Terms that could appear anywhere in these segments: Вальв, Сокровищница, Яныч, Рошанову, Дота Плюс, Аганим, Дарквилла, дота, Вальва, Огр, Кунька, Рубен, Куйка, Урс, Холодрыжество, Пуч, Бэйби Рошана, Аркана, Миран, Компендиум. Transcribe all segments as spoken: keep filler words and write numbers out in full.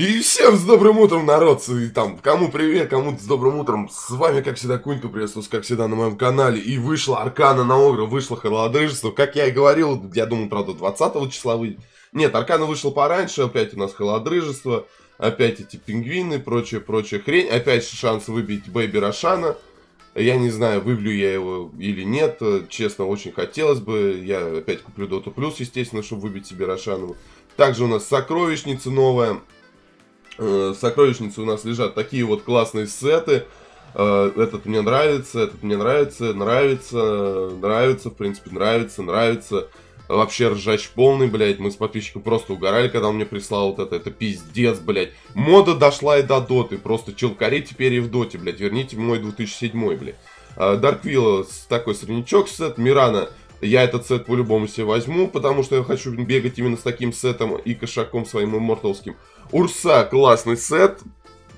И всем с добрым утром, народцы, и там, кому привет, кому-то с добрым утром, с вами, как всегда, Кунька, приветствуюсь, как всегда, на моем канале, и вышла Аркана на Огра, вышло Холодрыжество, как я и говорил, я думаю, правда, двадцатого числа выйдет, нет, Аркана вышла пораньше, опять у нас Холодрыжество, опять эти пингвины, прочая, прочая хрень, опять шанс выбить Бэйби Рошана, я не знаю, выбью я его или нет, честно, очень хотелось бы, я опять куплю Доту Плюс, естественно, чтобы выбить себе Рошанову, также у нас Сокровищница новая. В сокровищнице у нас лежат такие вот классные сеты. Этот мне нравится, этот мне нравится, нравится, нравится, в принципе, нравится, нравится. Вообще ржач полный, блядь. Мы с подписчиком просто угорали, когда он мне прислал вот это. Это пиздец, блядь. Мода дошла и до доты. Просто челкари теперь и в доте, блядь. Верните мой две тысячи седьмой, блядь. Дарквилла такой среднячок сет. Мирана. Я этот сет по-любому себе возьму, потому что я хочу бегать именно с таким сетом и кошаком своим морталским. Урса классный сет,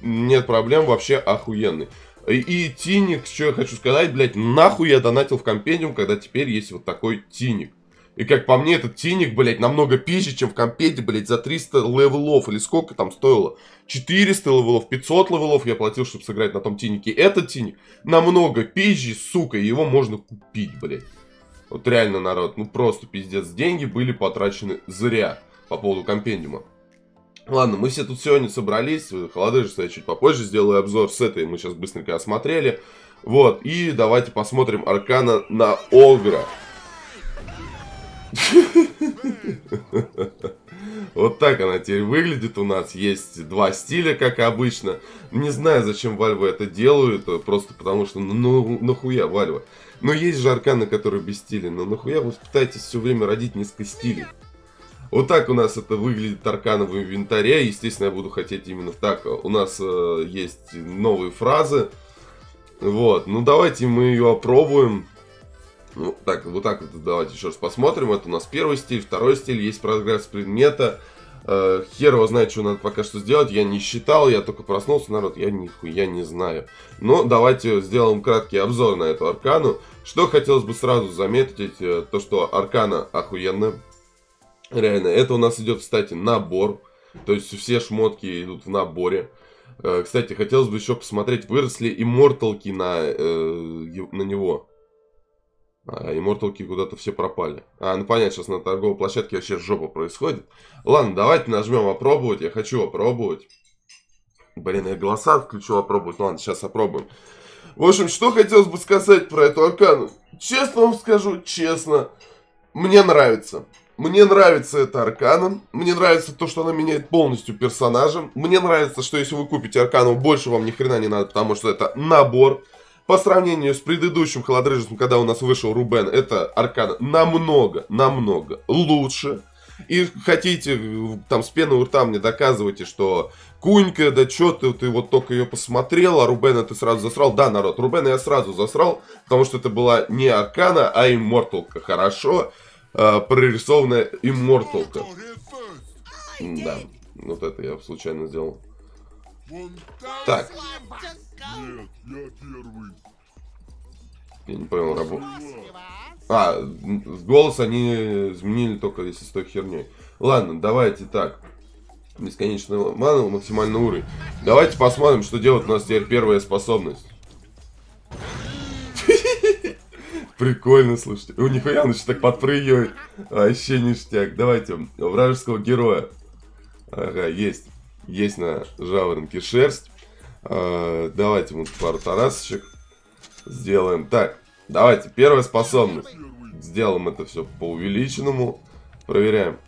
нет проблем, вообще охуенный. И, и тиник, что я хочу сказать, блядь, нахуй я донатил в компендиум, когда теперь есть вот такой тиник. И как по мне, этот тиник, блядь, намного пизже, чем в компенде, блядь, за триста левелов, или сколько там стоило? четыреста левелов, пятьсот левелов я платил, чтобы сыграть на том тинике. Этот тиник намного пизже, сука, его можно купить, блядь. Вот реально, народ, ну просто пиздец, деньги были потрачены зря по поводу компендиума. Ладно, мы все тут сегодня собрались, Холодрыжество я чуть попозже сделаю обзор с этой, мы сейчас быстренько осмотрели. Вот, и давайте посмотрим Аркана на Огра. Вот так она теперь выглядит у нас, есть два стиля, как обычно. Не знаю, зачем Вальвы это делают, просто потому что, ну нахуя Вальва. Но есть же Аркана, которые без стиля, но нахуя вы пытаетесь все время родить несколько стилей. Вот так у нас это выглядит Аркана в инвентаре, естественно я буду хотеть именно так. У нас э, есть новые фразы, вот, ну давайте мы ее опробуем. Ну, так, вот так вот давайте еще раз посмотрим. Это у нас первый стиль, второй стиль, есть прогресс предмета. Э, хер его знает, что надо пока что сделать. Я не считал, я только проснулся, народ, я нихуя не знаю. Но давайте сделаем краткий обзор на эту Аркану. Что хотелось бы сразу заметить, э, то что Аркана охуенная. Реально, это у нас идет, кстати, набор. То есть все шмотки идут в наборе. Э, кстати, хотелось бы еще посмотреть, выросли и морталки на, э, на него. А, и морталки куда-то все пропали. А, ну понятно, сейчас на торговой площадке вообще жопа происходит. Ладно, давайте нажмем опробовать. Я хочу опробовать. Блин, я голоса отключу опробовать. Ладно, сейчас опробуем. В общем, что хотелось бы сказать про эту Аркану. Честно вам скажу, честно. Мне нравится. Мне нравится эта Аркана. Мне нравится то, что она меняет полностью персонажа. Мне нравится, что если вы купите Аркану, больше вам ни хрена не надо, потому что это набор. По сравнению с предыдущим Холодрыжеством, когда у нас вышел Рубен, это Аркана намного, намного лучше. И хотите, там, с пены у рта мне доказывайте, что Кунька, да чё ты, ты вот только ее посмотрел, а Рубена ты сразу засрал. Да, народ, Рубена я сразу засрал, потому что это была не Аркана, а имморталка. Хорошо, э, прорисованная имморталка. Да, вот это я случайно сделал. Так. Нет, я первый. Я не понял работу. А, голос они изменили только если с той херней. Ладно, давайте так. Бесконечный ману, максимальный уровень. Давайте посмотрим, что делает у нас теперь первая способность. Прикольно, слушайте. У них Яныч так подпрыгивает. Вообще ништяк. Давайте, вражеского героя. Ага, есть. Есть на жаворонке шерсть. Uh, давайте мы пару тарасочек сделаем. Так, давайте, первая способность. Сделаем это все по увеличенному. Проверяем.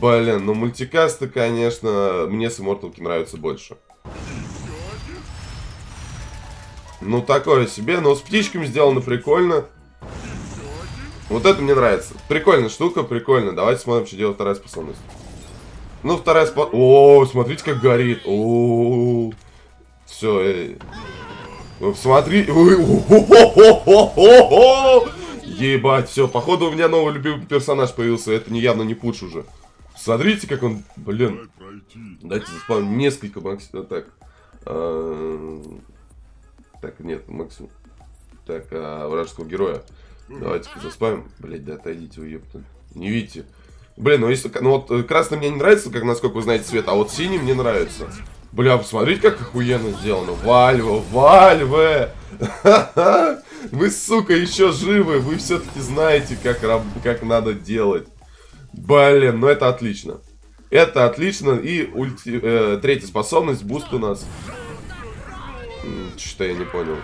Блин, ну мультикасты, конечно, мне с имморталки нравятся больше. Ну такое себе, но с птичками сделано прикольно. Вот это мне нравится. Прикольная штука, прикольно. Давайте смотрим, что делает вторая способность. Ну, вторая спа... О, смотрите, как горит. О, все, эй. Смотри. Ебать, все. Походу, у меня новый любимый персонаж появился. Это не явно не Пуч уже. Смотрите, как он... Блин. Дайте заспавним несколько максимум. Так. Так, нет, максимум. Так, вражеского героя. Давайте-ка заспавим. Блять, да отойдите вы, ебаный. Не видите. Блин, ну если... Ну вот красный мне не нравится, как, насколько вы знаете, цвет, а вот синий мне нравится. Бля, посмотрите, как охуенно сделано. Вальва, Вальве! Вы, сука, еще живы. Вы все-таки знаете, как, как надо делать. Блин, ну это отлично. Это отлично. И ульти... э, третья способность, буст у нас. Что-то я не понял.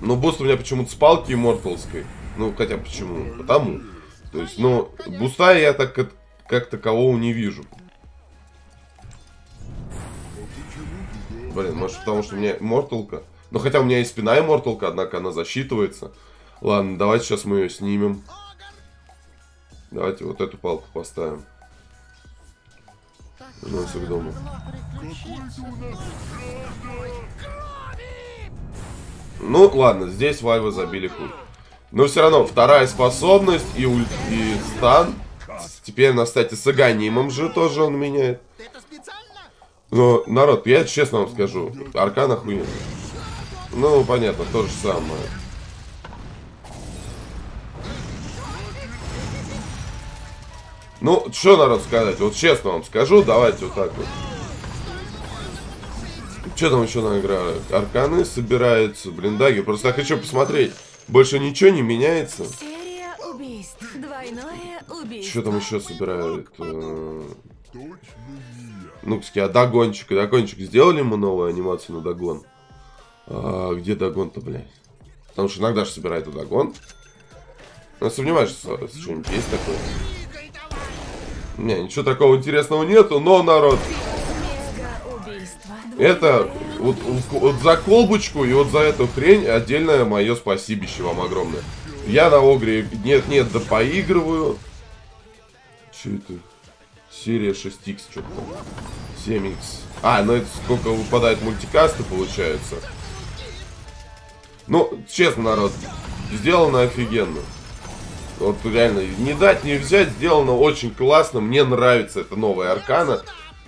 Ну, буст у меня почему-то с палки морталской. Ну, хотя почему? Потому. То есть, ну, буста я так как, как такового не вижу. Блин, может потому что у меня морталка. Ну, хотя у меня и спина и морталка, однако она засчитывается. Ладно, давайте сейчас мы ее снимем. Давайте вот эту палку поставим. Ну, все к дому. Ну, ладно, здесь Вальва забили хуй. Но все равно, вторая способность и ульт, и стан. Теперь она, кстати, с аганимом же тоже он меняет. Но, народ, я честно вам скажу, Аркана хуйня. Ну, понятно, то же самое. Ну, что, народ, сказать? Вот честно вам скажу, давайте вот так вот. Что там еще на игра? Арканы собираются, блин, даги. Просто я хочу посмотреть. Больше ничего не меняется. Что там еще собирают? Ну, кстати, а догончик? Догончик сделали ему новую анимацию на догон? А, где догон-то, блядь? Потому что иногда же собирают догон. Я сомневаюсь, что что-нибудь есть такое. Не, ничего такого интересного нету, но, народ... Это вот, вот за колбочку и вот за эту хрень отдельное мое спасибище вам огромное. Я на Огре нет-нет, да поигрываю. Че это? Серия шесть икс, что-то там. семь икс. А, ну это сколько выпадает мультикасты, получается. Ну, честно, народ, сделано офигенно. Вот реально, не дать, не взять, сделано очень классно. Мне нравится эта новая Аркана.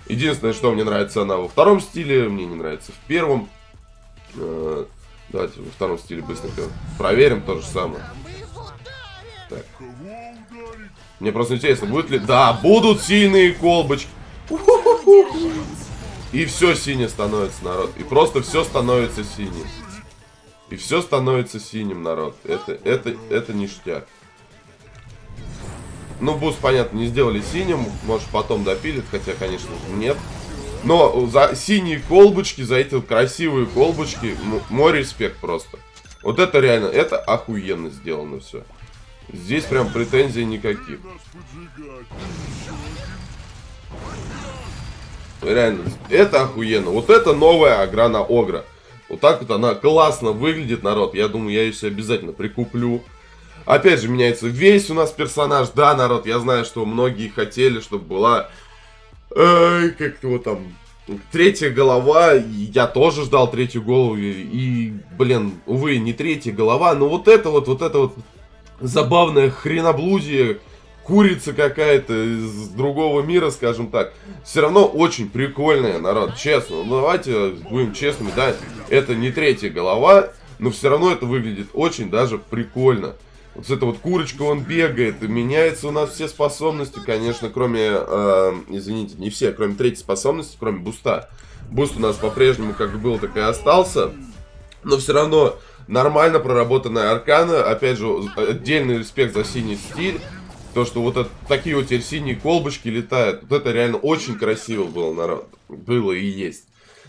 Единственное, что мне нравится, она во втором стиле, мне не нравится в первом. Э-э, давайте во втором стиле быстренько проверим то же самое. Так. Мне просто интересно, будет ли... Да, будут сильные колбочки. И все синее становится, народ. И просто все становится синим. И все становится синим, народ. Это, это, это ништяк. Ну, буст, понятно, не сделали синим. Может, потом допилит, хотя, конечно же, нет. Но за синие колбочки, за эти вот красивые колбочки, мой респект просто. Вот это реально, это охуенно сделано все. Здесь прям претензий никаких. Реально, это охуенно. Вот это новая игра на Огра. Вот так вот она классно выглядит, народ. Я думаю, я ее себе обязательно прикуплю. Опять же, меняется весь у нас персонаж. Да, народ, я знаю, что многие хотели, чтобы была... Э, как его там... Третья голова. Я тоже ждал третью голову. И, блин, увы, не третья голова. Но вот это вот, вот это вот забавное хреноблудие. Курица какая-то из другого мира, скажем так. Все равно очень прикольная, народ, честно. Ну, давайте будем честными, да. Это не третья голова. Но все равно это выглядит очень даже прикольно. Вот эта вот курочка, он бегает, и меняются у нас все способности, конечно, кроме, э, извините, не все, кроме третьей способности, кроме буста. Буст у нас по-прежнему как был, так и остался, но все равно нормально проработанная Аркана, опять же, отдельный респект за синий стиль, то, что вот это, такие вот теперь синие колбочки летают, вот это реально очень красиво было, народ, было и есть.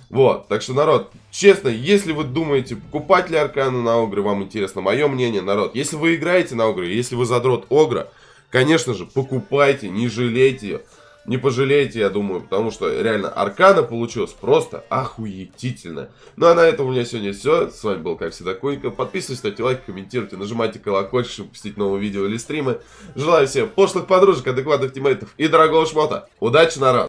Вот, так что, народ, честно, если вы думаете, покупать ли Аркану на Огре, вам интересно мое мнение, народ. Если вы играете на Огре, если вы задрот Огра, конечно же, покупайте, не жалейте ее. Не пожалейте, я думаю, потому что реально Аркана получилась просто охуетительно. Ну а на этом у меня сегодня все. С вами был, как всегда, Куйка. Подписывайтесь, ставьте лайки, комментируйте, нажимайте колокольчик, чтобы посетить новые видео или стримы. Желаю всем пошлых подружек, адекватных тиммейтов и дорогого шмота. Удачи, народ!